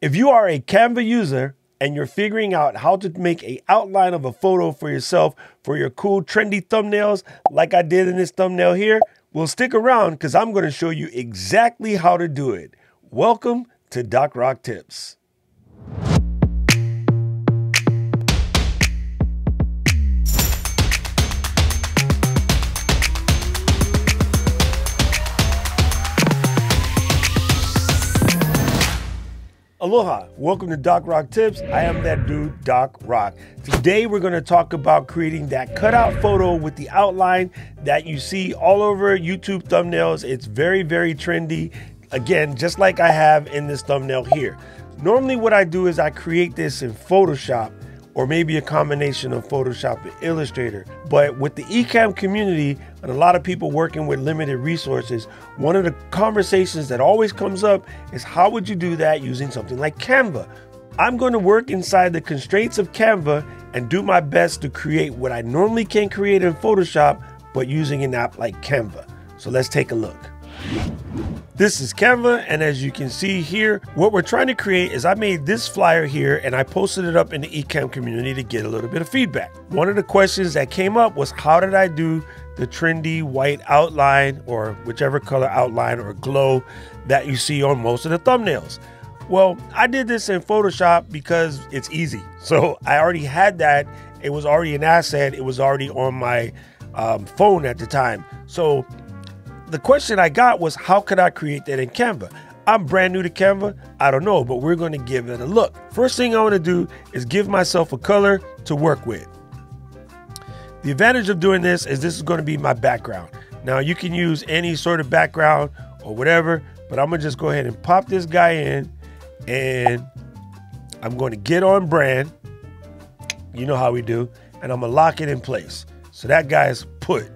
If you are a Canva user and you're figuring out how to make an outline of a photo for yourself for your cool trendy thumbnails like I did in this thumbnail here, well, stick around because I'm going to show you exactly how to do it. Welcome to Doc Rock Tips. Aloha, welcome to Doc Rock Tips. I am that dude, Doc Rock. Today we're gonna talk about creating that cutout photo with the outline that you see all over YouTube thumbnails. It's very, very trendy. Again, just like I have in this thumbnail here. Normally what I do is I create this in Photoshop or maybe a combination of Photoshop and Illustrator. But with the eCam community and a lot of people working with limited resources, one of the conversations that always comes up is how would you do that using something like Canva? I'm going to work inside the constraints of Canva and do my best to create what I normally can't create in Photoshop, but using an app like Canva. So let's take a look. This is Canva, and as you can see here, what we're trying to create is I made this flyer here and I posted it up in the eCam community to get a little bit of feedback. One of the questions that came up was how did I do the trendy white outline or whichever color outline or glow that you see on most of the thumbnails? Well, I did this in Photoshop because it's easy. So I already had that. It was already an asset. It was already on my phone at the time. So the question I got was, how could I create that in Canva? I'm brand new to Canva. I don't know, but we're going to give it a look. First thing I want to do is give myself a color to work with. The advantage of doing this is going to be my background. Now you can use any sort of background or whatever, but I'm going to just go ahead and pop this guy in and I'm going to get on brand. You know how we do. And I'm going to lock it in place. So that guy is put.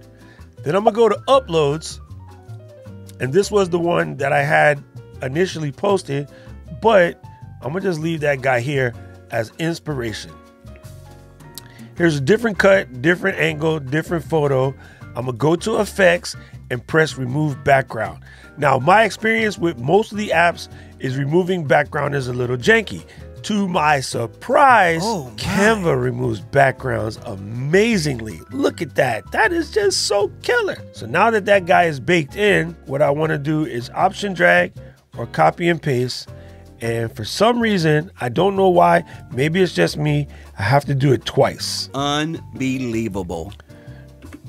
Then I'm going to go to uploads. And this was the one that I had initially posted, but I'm gonna just leave that guy here as inspiration. Here's a different cut, different angle, different photo. I'm gonna go to effects and press remove background. Now, my experience with most of the apps is removing background is a little janky. To my surprise, Canva removes backgrounds amazingly. Look at that. That is just so killer. So now that that guy is baked in, what I want to do is option drag or copy and paste. And for some reason, I don't know why, maybe it's just me, I have to do it twice. Unbelievable.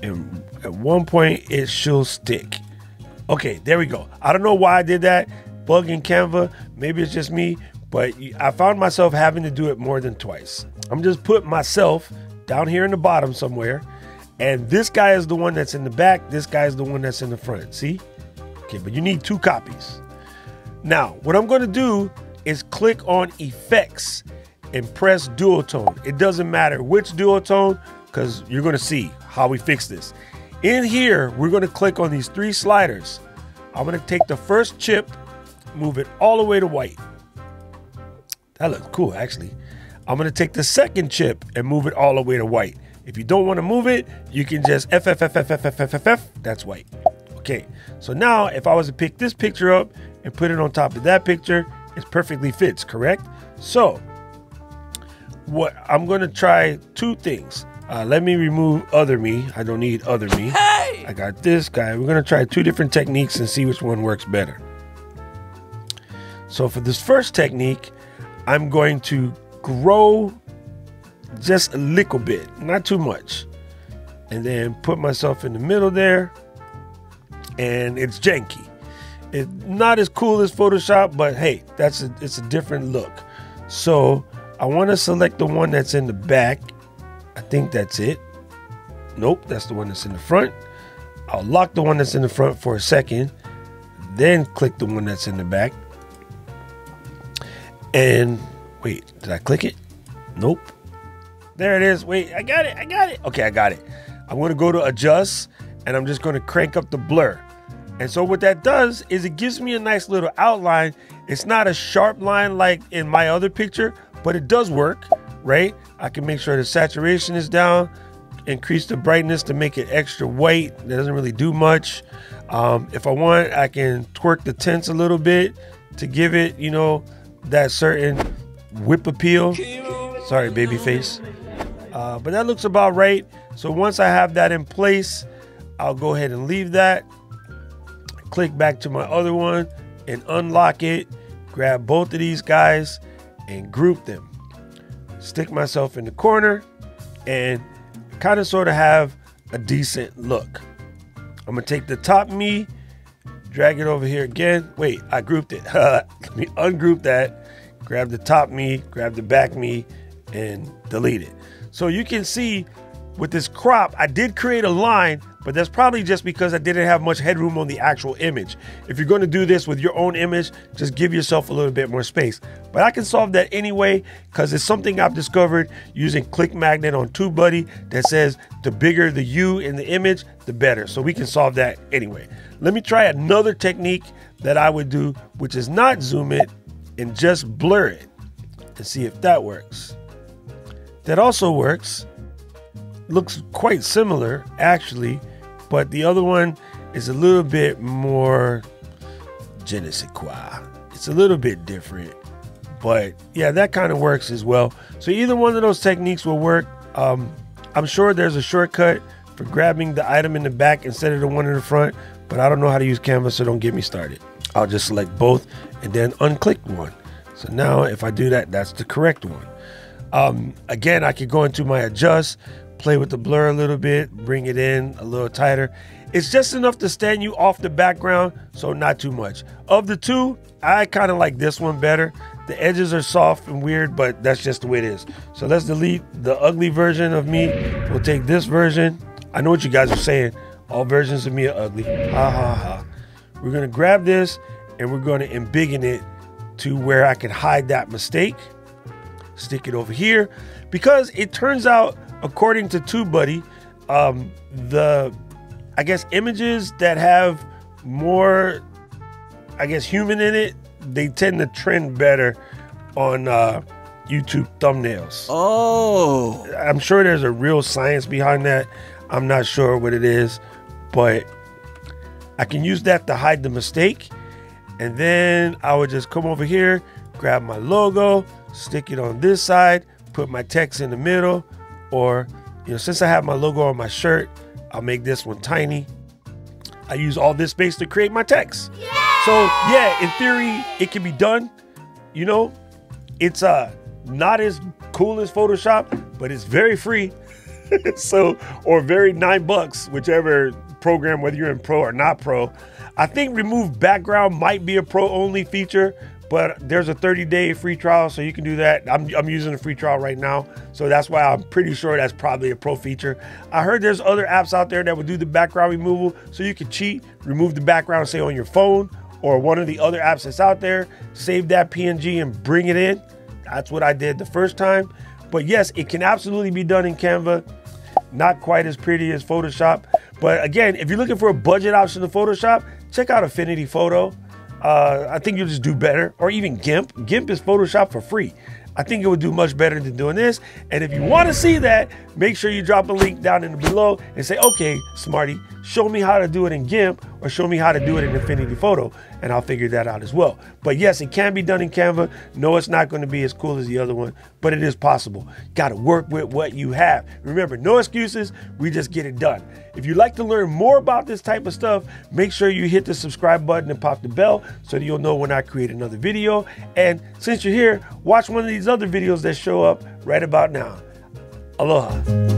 And at one point, it should stick. Okay, there we go. I don't know why I did that. Bug in Canva. Maybe it's just me. But I found myself having to do it more than twice. I'm just putting myself down here in the bottom somewhere. And this guy is the one that's in the back. This guy is the one that's in the front. See? Okay, but you need two copies. Now, what I'm going to do is click on effects and press duotone. It doesn't matter which duotone because you're going to see how we fix this. In here, we're going to click on these three sliders. I'm going to take the first chip, move it all the way to white. That looks cool, actually. I'm going to take the second chip and move it all the way to white. If you don't want to move it, you can just FFFFFFFFF. That's white. Okay, so now if I was to pick this picture up and put it on top of that picture, it perfectly fits, correct? So what I'm going to try two things. Let me remove other me. I don't need other me. Hey! I got this guy. We're going to try two different techniques and see which one works better. So for this first technique, I'm going to grow just a little bit, not too much. And then put myself in the middle there. And it's janky. It's not as cool as Photoshop, but hey, it's a different look. So I want to select the one that's in the back. I think that's it. Nope, that's the one that's in the front. I'll lock the one that's in the front for a second, then click the one that's in the back. And wait, did I click it? Nope. There it is. Wait, I got it. I got it. Okay, I got it. I'm going to go to adjust and I'm just going to crank up the blur. And so what that does is it gives me a nice little outline. It's not a sharp line like in my other picture, but it does work, right? I can make sure the saturation is down, increase the brightness to make it extra white. That doesn't really do much. If I want, I can twerk the tints a little bit to give it, you know, that certain whip appeal. Sorry, baby face. But that looks about right. So once I have that in place, I'll go ahead and leave that. Click back to my other one and unlock it. Grab both of these guys and group them. Stick myself in the corner and kind of sort of have a decent look. I'm gonna take the top me, drag it over here again. Wait, I grouped it. Let me ungroup that, grab the top me, grab the back me, and delete it. So you can see with this crop, I did create a line, but that's probably just because I didn't have much headroom on the actual image. If you're gonna do this with your own image, just give yourself a little bit more space. But I can solve that anyway, because it's something I've discovered using Click Magnet on TubeBuddy that says the bigger the you in the image, the better. So we can solve that anyway. Let me try another technique that I would do, which is not zoom it and just blur it and see if that works. That also works. Looks quite similar actually, but the other one is a little bit more je ne sais quoi. It's a little bit different, but yeah, that kind of works as well. So either one of those techniques will work. I'm sure there's a shortcut for grabbing the item in the back instead of the one in the front, but I don't know how to use Canva, so don't get me started. I'll just select both and then unclick one. So now if I do that, that's the correct one. Again, I could go into my adjust, play with the blur a little bit, bring it in a little tighter. It's just enough to stand you off the background, so not too much. Of the two, I kind of like this one better. The edges are soft and weird, but that's just the way it is. So let's delete the ugly version of me. We'll take this version. I know what you guys are saying. All versions of me are ugly. Ha ha ha. We're gonna grab this and we're gonna embiggen it to where I can hide that mistake. Stick it over here, because it turns out, according to TubeBuddy, images that have more, human in it, they tend to trend better on YouTube thumbnails. Oh. I'm sure there's a real science behind that. I'm not sure what it is, but I can use that to hide the mistake. And then I would just come over here, grab my logo, stick it on this side, put my text in the middle. Or, since I have my logo on my shirt, I'll make this one tiny. I use all this space to create my text. Yay! So yeah, in theory, it can be done. It's not as cool as Photoshop, but it's very free. So, or very $9, whichever program, whether you're in pro or not pro. I think remove background might be a pro only feature, but there's a 30-day free trial, so you can do that. I'm using a free trial right now, so that's why I'm pretty sure that's probably a pro feature. I heard there's other apps out there that would do the background removal, so you could cheat, remove the background, say on your phone, or one of the other apps that's out there, save that PNG and bring it in. That's what I did the first time. But yes, it can absolutely be done in Canva. Not quite as pretty as Photoshop. But again, if you're looking for a budget option to Photoshop, check out Affinity Photo. I think you'll just do better, or even GIMP. GIMP is Photoshop for free. I think it would do much better than doing this. And if you want to see that, make sure you drop a link down in the below and say, okay, Smarty, show me how to do it in GIMP or show me how to do it in Affinity Photo, and I'll figure that out as well. But yes, it can be done in Canva. No, it's not going to be as cool as the other one, but it is possible. Got to work with what you have. Remember, no excuses. We just get it done. If you'd like to learn more about this type of stuff, make sure you hit the subscribe button and pop the bell so that you'll know when I create another video. And since you're here, watch one of these other videos that show up right about now. Aloha.